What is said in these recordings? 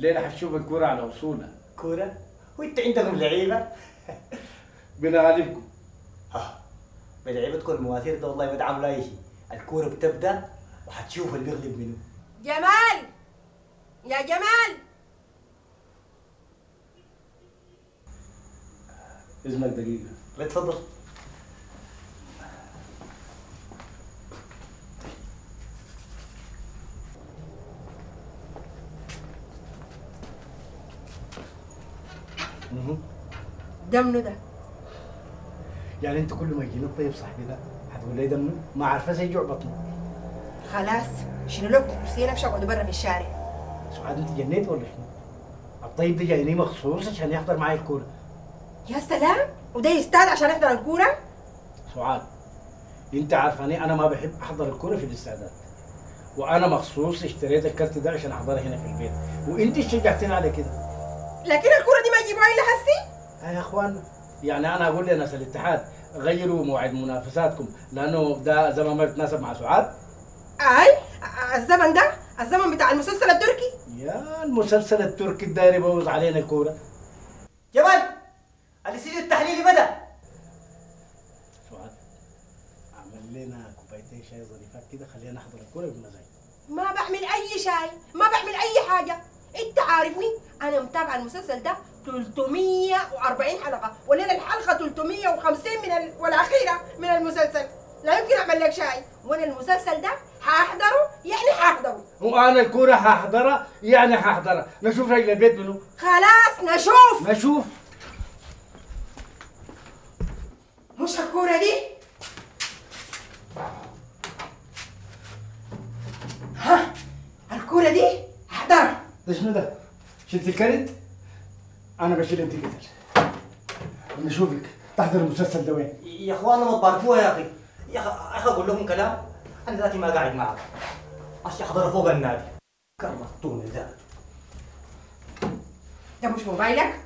الليله حتشوف الكوره على وصولها. كوره؟ وانت عندكم لعيبه؟ بنغالبكم. بلعيبتكم المواثير ده والله ما دعم لا شيء، الكوره بتبدا وحتشوف اللي بيغلب منه. جمال! يا جمال! اذنك دقيقه. لا تفضل. ده منو ده؟ يعني انت كل ما يجيني الطيب صاحبي ده هتقول لي ده منو؟ ما عارفه يجوع بطنه. خلاص شيلوا لكم كرسي لفش اقعدوا بره في الشارع. سعاد انت جنيت ولا شنو؟ الطيب ده جايني مخصوص عشان يحضر معايا الكوره. يا سلام، وده يستاهل عشان يحضر الكوره؟ سعاد انت عارفاني انا ما بحب احضر الكوره في الاستعداد، وانا مخصوص اشتريت الكارت ده عشان احضرها هنا في البيت، وانت شجعتني على كده. لكن الكرة دي ما يجيبوها الا هسي؟ يا اخوان يعني انا اقول لناس الاتحاد غيروا موعد منافساتكم لانه ده زمن ما بيتناسب مع سعاد. اي الزمن ده الزمن بتاع المسلسل التركي. يا المسلسل التركي الداير يبوظ علينا الكوره. جمال السجن التحليلي بدا. سعاد اعمل لنا كوبايتين شاي ظريفات كده خلينا نحضر الكوره بمزاج. ما بعمل اي شاي، ما بعمل اي حاجه، انت عارفني انا متابعه المسلسل ده 340 حلقه ولنا الحلقه 350 والاخيره من المسلسل. لا يمكن اعمل لك شاي، وانا المسلسل ده هحضره يعني هحضره، وانا الكوره هحضرها يعني هحضرها. نشوف رجل البيت منو. خلاص نشوف مش الكوره دي. ها الكوره دي هحضرها. ده شنو ده؟ شلت الكارت؟ أنا بشيل أنت كده. نشوفك تحضر المسلسل ده وين؟ يا إخوانا ما تباركوها يا أخي، يا أخي أقول لهم كلام، أنا ذاتي ما قاعد معك، عشان أحضرها فوق النادي. كرهتوني ذاتي. ده مش موبايلك؟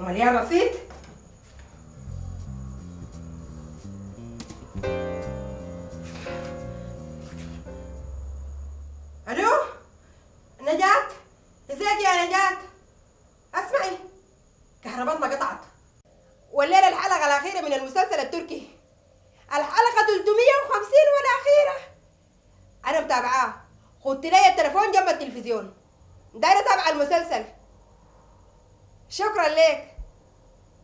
ومليان رصيد؟ ألو؟ نجاة؟ ازيك يا نجاة؟ اسمعي، كهربتنا قطعت والليله الحلقه الاخيره من المسلسل التركي، الحلقه 350 والاخيره، انا متابعاه. خدت لي التليفون جنب التلفزيون دايره اتابع المسلسل. شكرا لك،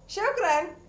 شكرا.